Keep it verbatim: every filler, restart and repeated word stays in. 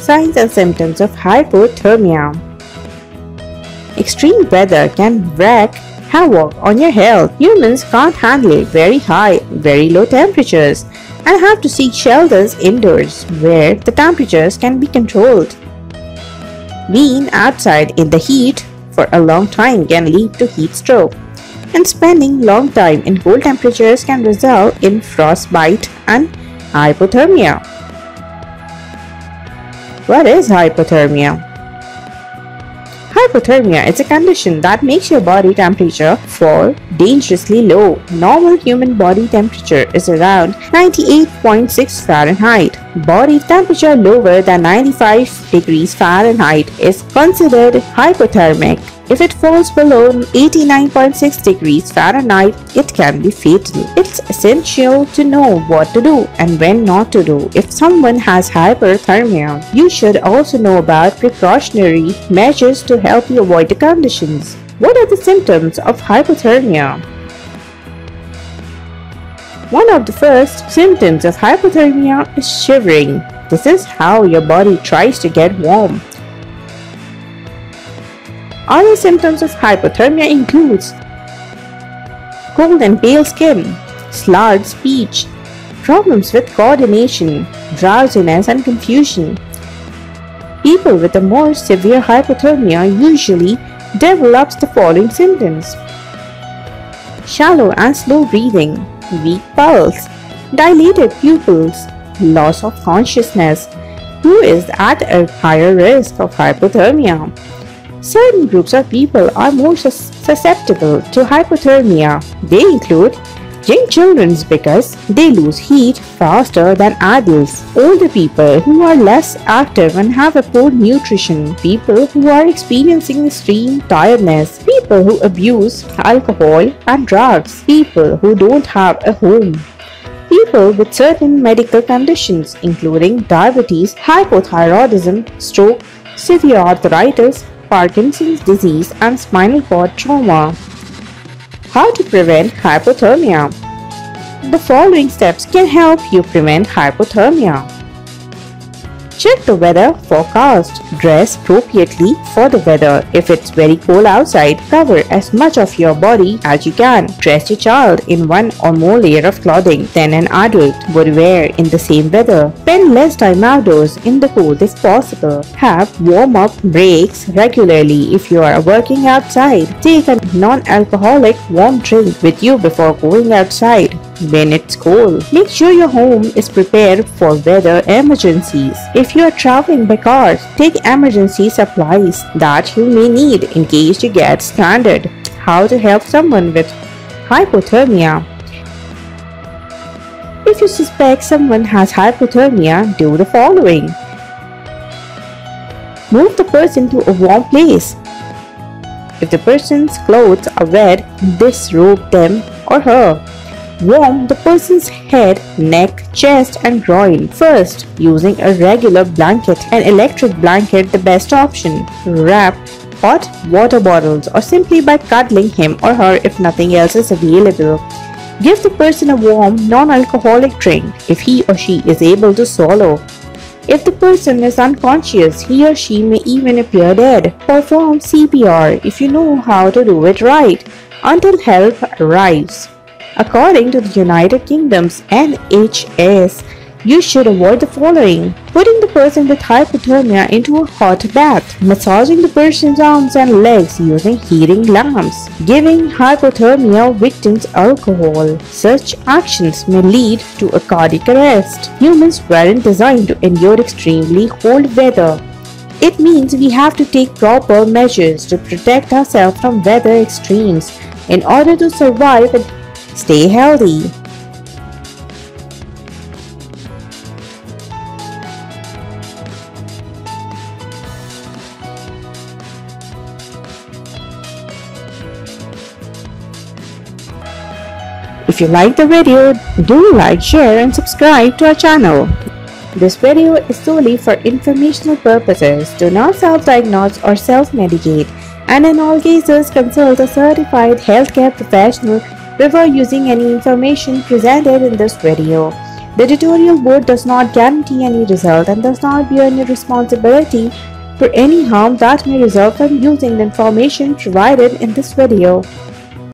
Signs and symptoms of hypothermia. Extreme weather can wreak havoc on your health. Humans can't handle very high, very low temperatures and have to seek shelters indoors where the temperatures can be controlled. Being outside in the heat for a long time can lead to heat stroke, and spending long time in cold temperatures can result in frostbite and hypothermia. What is hypothermia? Hypothermia is a condition that makes your body temperature fall dangerously low. Normal human body temperature is around ninety-eight point six Fahrenheit. Body temperature lower than ninety-five degrees Fahrenheit is considered hypothermic. If it falls below eighty-nine point six degrees Fahrenheit, it can be fatal. It's essential to know what to do and when not to do if someone has hypothermia. You should also know about precautionary measures to help you avoid the conditions. What are the symptoms of hypothermia? One of the first symptoms of hypothermia is shivering. This is how your body tries to get warm. Other symptoms of hypothermia includes cold and pale skin, slurred speech, problems with coordination, drowsiness and confusion. People with a more severe hypothermia usually develops the following symptoms: shallow and slow breathing, weak pulse, dilated pupils, loss of consciousness. Who is at a higher risk of hypothermia? Certain groups of people are more susceptible to hypothermia. They include young children because they lose heat faster than adults, older people who are less active and have a poor nutrition, people who are experiencing extreme tiredness, people who abuse alcohol and drugs, people who don't have a home. People with certain medical conditions including diabetes, hypothyroidism, stroke, severe arthritis, Parkinson's disease and spinal cord trauma. How to prevent hypothermia? The following steps can help you prevent hypothermia. Check the weather forecast. Dress appropriately for the weather. If it's very cold outside, cover as much of your body as you can. Dress your child in one or more layer of clothing than an adult would wear in the same weather. Spend less time outdoors in the cold if possible. Have warm-up breaks regularly if you are working outside. Take a non-alcoholic warm drink with you before going outside when it's cold. Make sure your home is prepared for weather emergencies. If you are traveling by car, take emergency supplies that you may need in case you get stranded. How to help someone with hypothermia? If you suspect someone has hypothermia, do the following. Move the person to a warm place. If the person's clothes are wet, disrobe them or her. Warm the person's head, neck, chest and groin first using a regular blanket. An electric blanket the best option. Wrap hot water bottles or simply by cuddling him or her if nothing else is available. Give the person a warm non-alcoholic drink if he or she is able to swallow. If the person is unconscious, he or she may even appear dead. Perform C P R if you know how to do it right until help arrives. According to the United Kingdom's N H S, you should avoid the following: putting the person with hypothermia into a hot bath, massaging the person's arms and legs using heating lamps, giving hypothermia victims alcohol. Such actions may lead to a cardiac arrest. Humans weren't designed to endure extremely cold weather. It means we have to take proper measures to protect ourselves from weather extremes in order to survive and stay healthy. If you like the video, do like, share and subscribe to our channel. This video is solely for informational purposes. Do not self-diagnose or self-medicate, and in all cases consult a certified healthcare professional before using any information presented in this video. The editorial board does not guarantee any result and does not bear any responsibility for any harm that may result from using the information provided in this video.